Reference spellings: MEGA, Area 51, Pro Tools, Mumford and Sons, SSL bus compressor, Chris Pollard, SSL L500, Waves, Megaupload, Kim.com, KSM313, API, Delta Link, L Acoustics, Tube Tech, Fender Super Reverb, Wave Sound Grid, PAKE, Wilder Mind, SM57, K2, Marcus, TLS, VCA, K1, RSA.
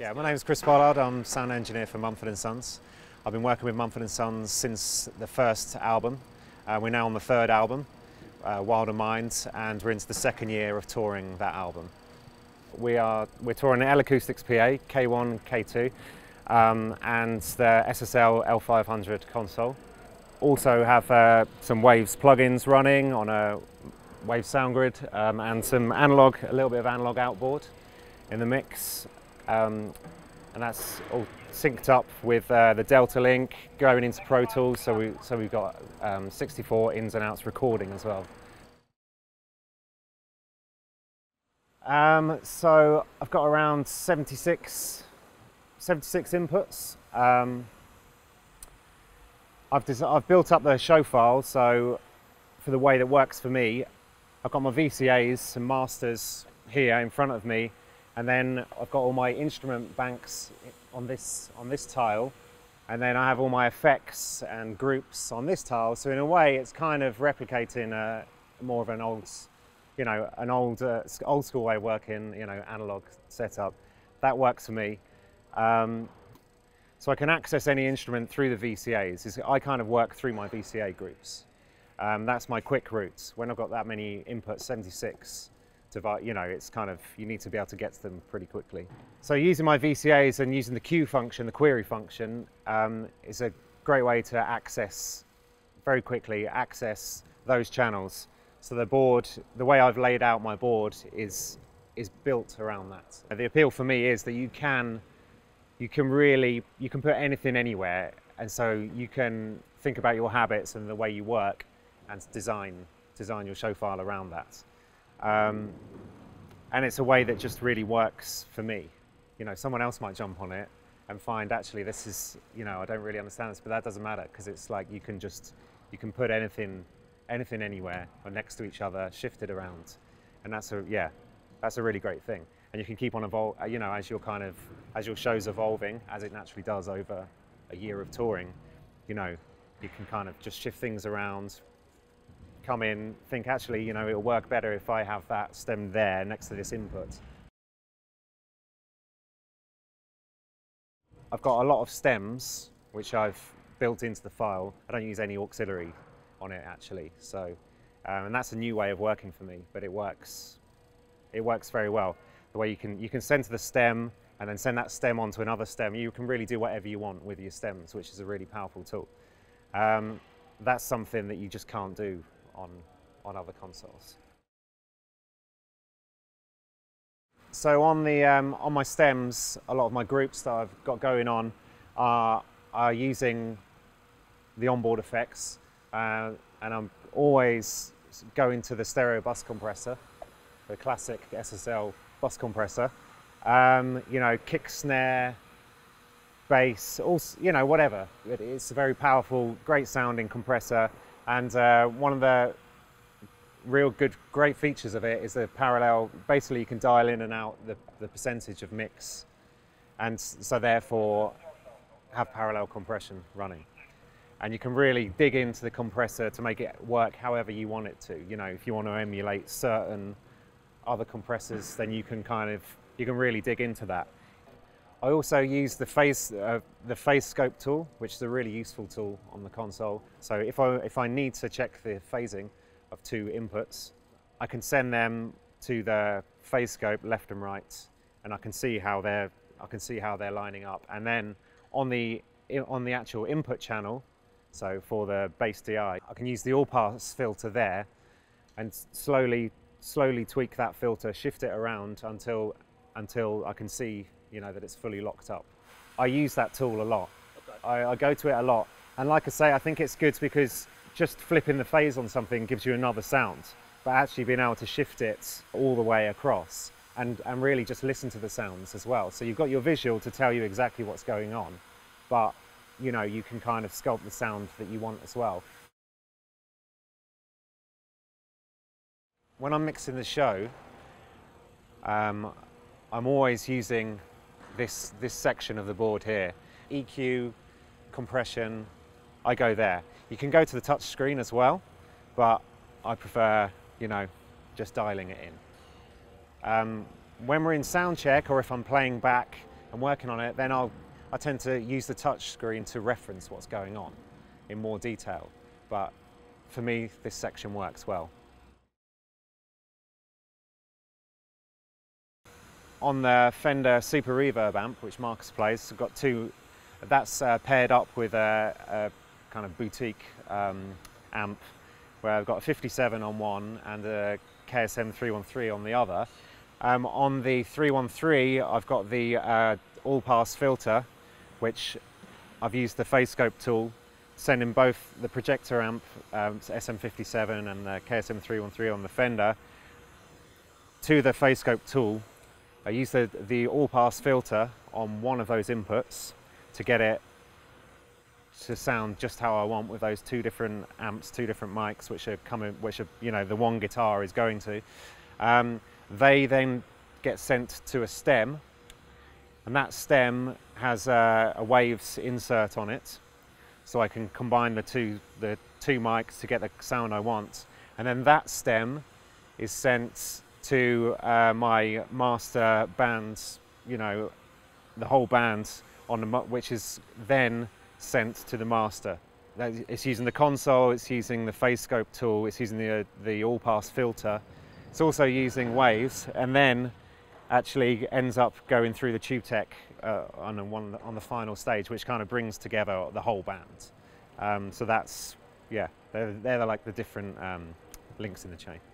Yeah, my name is Chris Pollard. I'm sound engineer for Mumford and Sons. I've been working with Mumford and Sons since the first album. We're now on the third album, Wilder Mind, and we're into the second year of touring that album. We're touring L Acoustics PA, K1, K2, and the SSL L500 console. Also have some Waves plugins running on a Wave Sound Grid and some analog, a little bit of analog outboard in the mix. And that's all synced up with the Delta Link going into Pro Tools, so we've got 64 ins and outs recording as well. So I've got around 76 inputs. I've built up the show file, so for the way that works for me, I've got my VCAs and masters here in front of me, and then I've got all my instrument banks on this tile, and then I have all my effects and groups on this tile. So in a way, it's kind of replicating more of an old, old school way of working, analog setup. That works for me. So I can access any instrument through the VCAs. I kind of work through my VCA groups. That's my quick routes. When I've got that many inputs, 76, it's kind of, you need to be able to get to them pretty quickly. So using my VCAs and using the queue function, the query function, is a great way to access, very quickly, access those channels. So the board, the way I've laid out my board is built around that. The appeal for me is that you can put anything anywhere, and so you can think about your habits and the way you work and design your show file around that. And it's a way that just really works for me. Someone else might jump on it and find, actually, this is, I don't really understand this, but that doesn't matter, because it's like you can put anything anywhere or next to each other, shifted around, and that's a really great thing. And you can keep on evolving, as your show's evolving, as it naturally does over a year of touring, you can kind of just shift things around, come in, think, actually, it'll work better if I have that stem there next to this input. I've got a lot of stems which I've built into the file. I don't use any auxiliary on it, actually, so and that's a new way of working for me, but it works very well. The way you can send to the stem and then send that stem onto another stem. You can really do whatever you want with your stems, which is a really powerful tool. That's something that you just can't do on other consoles. So on my stems, a lot of my groups that I've got going on are using the onboard effects, and I'm always going to the stereo bus compressor, the classic SSL bus compressor. Kick, snare, bass, also, whatever. It's a very powerful, great sounding compressor, and one of the real great features of it is the parallel. Basically, you can dial in and out the percentage of mix, and so therefore have parallel compression running. And you can really dig into the compressor to make it work however you want it to. If you want to emulate certain other compressors, then you can really dig into that. I also use the phase scope tool, which is a really useful tool on the console. So if I need to check the phasing of two inputs, I can send them to the phase scope left and right, and I can see how they're lining up. And then on the actual input channel, so for the bass DI, I can use the all pass filter there, and slowly tweak that filter, shift it around until I can see that it's fully locked up. I use that tool a lot. Okay. I go to it a lot, and like I say, I think it's good because just flipping the phase on something gives you another sound, but actually being able to shift it all the way across and really just listen to the sounds as well. So you've got your visual to tell you exactly what's going on, but you can kind of sculpt the sound that you want as well. When I'm mixing the show, I'm always using this section of the board here. EQ, compression, I go there. You can go to the touch screen as well, but I prefer, just dialing it in. When we're in sound check, or if I'm playing back, and working on it, then I tend to use the touch screen to reference what's going on in more detail. But for me, this section works well. On the Fender Super Reverb amp, which Marcus plays, I've got two. That's paired up with a kind of boutique amp, where I've got a 57 on one and a KSM313 on the other. On the 313, I've got the all-pass filter, which I've used the phase scope tool, sending both the projector amp, SM57 and the KSM313 on the Fender, to the phase scope tool. I use the all-pass filter on one of those inputs to get it to sound just how I want with those two different amps, two different mics, which are coming, which are, you know, the one guitar is going to. They then get sent to a stem, and that stem has a Waves insert on it, so I can combine the two mics to get the sound I want. And then that stem is sent to my master band, you know, the whole band, on the which is then sent to the master. It's using the console, it's using the phase scope tool, it's using the all-pass filter. It's also using Waves, and then actually ends up going through the Tube Tech on the final stage, which kind of brings together the whole band. So that's, yeah, they're like the different links in the chain.